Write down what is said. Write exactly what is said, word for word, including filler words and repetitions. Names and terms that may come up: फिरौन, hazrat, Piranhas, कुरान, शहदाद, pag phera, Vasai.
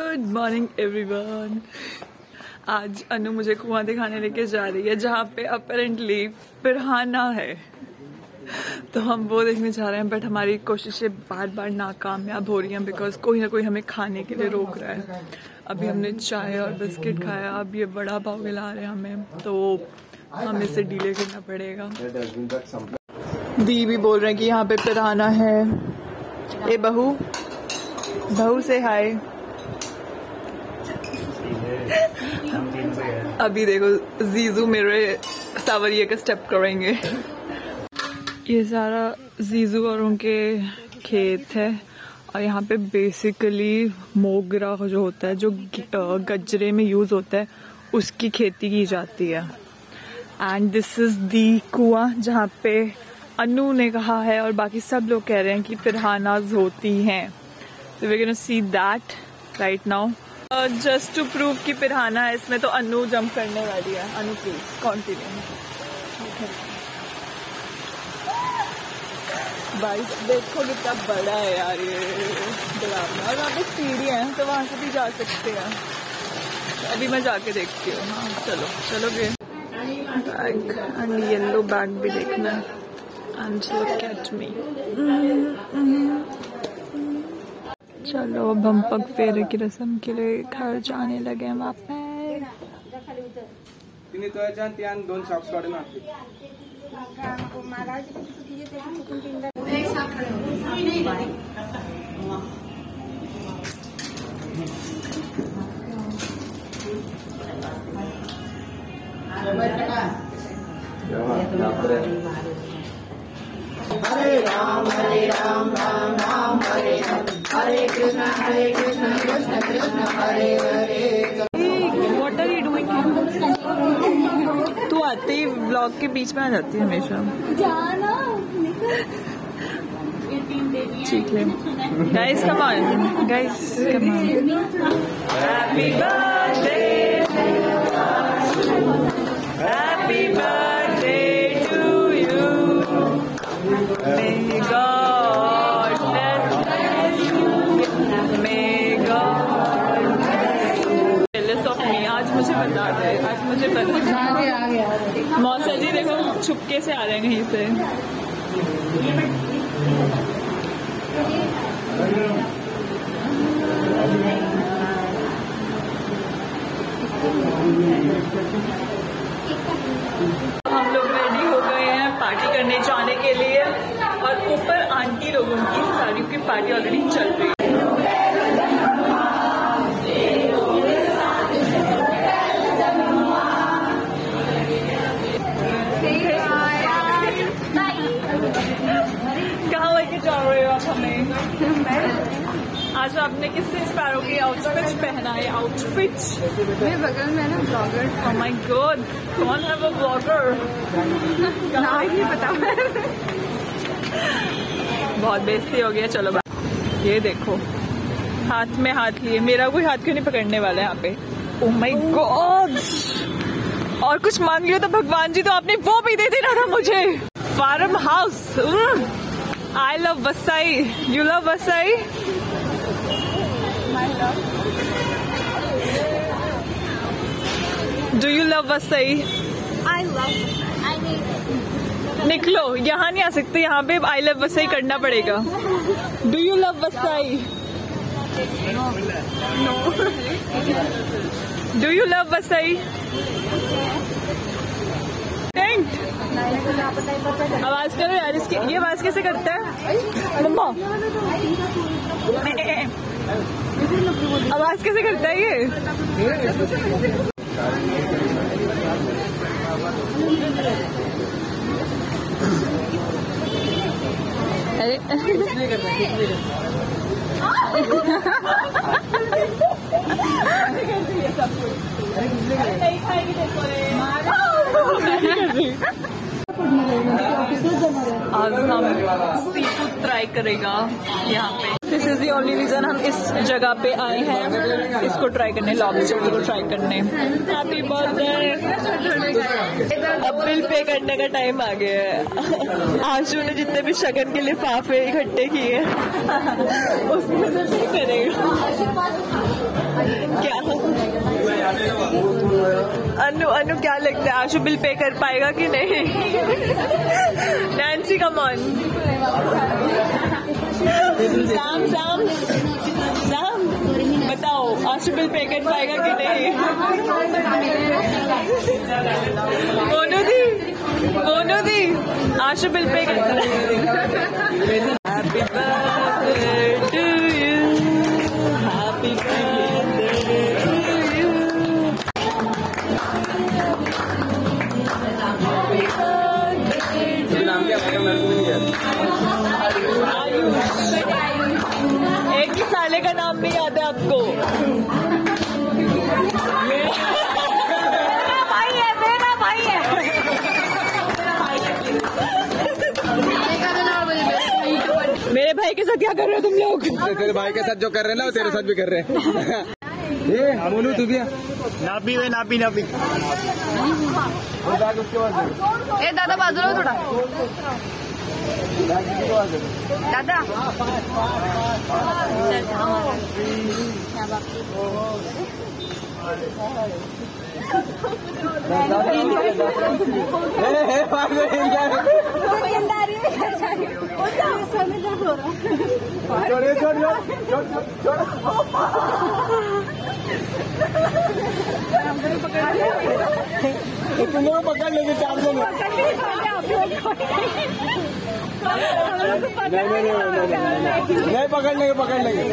Good morning everyone. आज अनु मुझे कुआं दिखाने लेके जा रही है जहाँ पे अपेरेंटली पिराना है, तो हम वो देखने जा रहे हैं। बट हमारी कोशिशें बार बार नाकामयाब हो रही हैं बिकॉज कोई ना कोई हमें खाने के लिए रोक रहा है। अभी हमने चाय और बिस्किट खाया, अब ये बड़ा पाव खिला रहे हैं हमें, तो हमें इसे डीले करना पड़ेगा। दी भी बोल रहे हैं कि यहाँ पे पिराना है। ए बहू, बहू से हाय। अभी देखो जीजू मेरे सावरिया का स्टेप करेंगे। ये सारा जीजू और उनके खेत है, और यहाँ पे बेसिकली मोगरा जो होता है, जो गजरे में यूज होता है, उसकी खेती की जाती है। एंड दिस इज दी कुआं जहाँ पे अनु ने कहा है और बाकी सब लोग कह रहे हैं कि पिरानाज होती हैं। तो we are gonna see that right now. Just to prove कि पिराना है इसमें, तो अनु जंप करने वाली है। अनु प्लीज कॉन्फिडेंट। बाइक देखो कितना बड़ा है यार ये डरावना। और वहाँ पे सीढ़ियाँ हैं तो वहाँ से भी जा सकते हैं। अभी मैं जाके देखती हूँ। हाँ चलो चलोगे। बैग एंड येलो बैग भी देखना है। And look at me. चलो अब हम पग फेरे की रस्म के लिए घर जाने लगे हैं वापस। Hare Krishna, Hare Krishna, Krishna Krishna, Hare Hare। Hey, what are you doing? तू आते ही व्लॉग के बीच में आ जाती है हमेशा। जाना ठीक है। Guys come on, guys come on। Happy birthday, happy birthday to you। May God बता दे। आज मुझे पता मौसा जी देखो छुपके से आ रहे हैं कहीं से। हम लोग रेडी हो गए हैं पार्टी करने जाने के लिए, और ऊपर आंटी लोगों की साड़ियों की पार्टी ऑलरेडी चल रही है। आज आपने किससे इंस्पायर हो गई? आउटफिट पहना है। आउटफिट मेरे बगल में ना ब्लॉगर। ओह माय गॉड, कौन है वो ब्लॉगर? नाम ही नहीं पता। बहुत बेइज्जती हो गया। चलो ये देखो हाथ में हाथ लिए। मेरा कोई हाथ क्यों नहीं पकड़ने वाला है यहाँ पे? Oh my god. और कुछ मांग लियो तो भगवान जी, तो आपने वो भी दे देना था मुझे। Farm house. I love Vasai. You love Vasai? My love. Do you love Vasai? I love Vasai. I need it. निकलो, यहाँ नहीं आ सकते, यहाँ पे I love Vasai करना पड़ेगा। Do you love Vasai? No. No. Do you love Vasai? Tent. आवाज करो यार इसकी। ये आवाज कैसे करता है मम्मा? आवाज कैसे करता है ये? अरे आज हम सी फूड ट्राई करेगा यहाँ पे। This is the only reason हम इस जगह पे आए हैं, इसको ट्राई करने, लॉबस्टर को ट्राई करने। Happy birthday. अब बिल पे करने का टाइम आ गया है। आशु ने जितने भी शगन के लिफाफे इकट्ठे किए उसमें से पे करेगा। अनु अनु क्या लगता है आशु बिल पे कर पाएगा कि नहीं? नैंसी कम ऑन, साम साम साम बताओ आशु बिल पे कर पाएगा कि नहीं? मोनू दी मोनू दी आशु बिल पे कर। Happy birthday to you, happy birthday to you, happy birthday to you। एक ही साले का नाम नहीं याद है आपको? मेरा भाई है, मेरा भाई है। मेरे भाई के साथ क्या कर रहे हो तुम लोग? तेरे भाई के साथ जो कर रहे हैं ना वो तेरे साथ भी कर रहे हैं। ये मोनू तू भी नापी वे नापी नापी ए दादा बाजू लो थोड़ा दादा। तुम लोग पकड़ लेंगे चार लोग। नहीं पकड़ लेंगे पकड़ लेंगे।